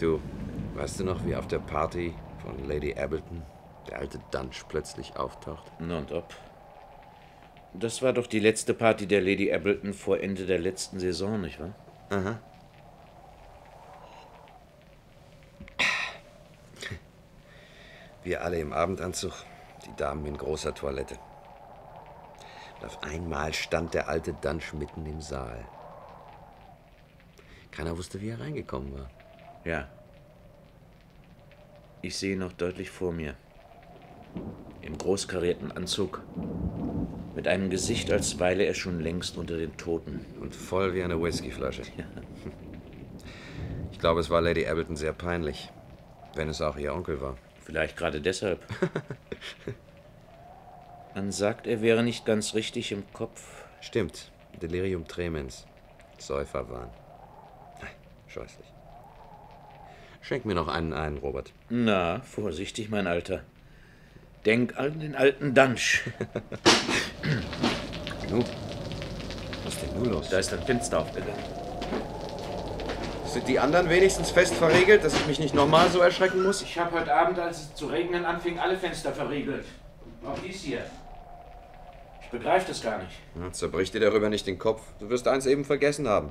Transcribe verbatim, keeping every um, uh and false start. Du, weißt du noch, wie auf der Party von Lady Abbleton der alte Dunch plötzlich auftaucht? Und ob. Das war doch die letzte Party der Lady Abbleton vor Ende der letzten Saison, nicht wahr? Aha. Wir alle im Abendanzug, die Damen in großer Toilette. Und auf einmal stand der alte Dunch mitten im Saal. Keiner wusste, wie er reingekommen war. Ja. Ich sehe ihn noch deutlich vor mir. Im großkarierten Anzug. Mit einem Gesicht, als weile er schon längst unter den Toten. Und voll wie eine Whiskyflasche. Ja. Ich glaube, es war Lady Abbleton sehr peinlich. Wenn es auch ihr Onkel war. Vielleicht gerade deshalb. Man sagt, er wäre nicht ganz richtig im Kopf. Stimmt. Delirium tremens. Säuferwahn. Scheußlich. Schenk mir noch einen ein, Robert. Na, vorsichtig, mein Alter. Denk an den alten Dunsch. Genug. Was ist denn nun los? Da ist ein Fenster aufgegangen. Sind die anderen wenigstens fest verriegelt, dass ich mich nicht nochmal so erschrecken muss? Ich habe heute Abend, als es zu regnen anfing, alle Fenster verriegelt. Auch dies hier. Ich begreife das gar nicht. Na, zerbrich dir darüber nicht den Kopf. Du wirst eins eben vergessen haben.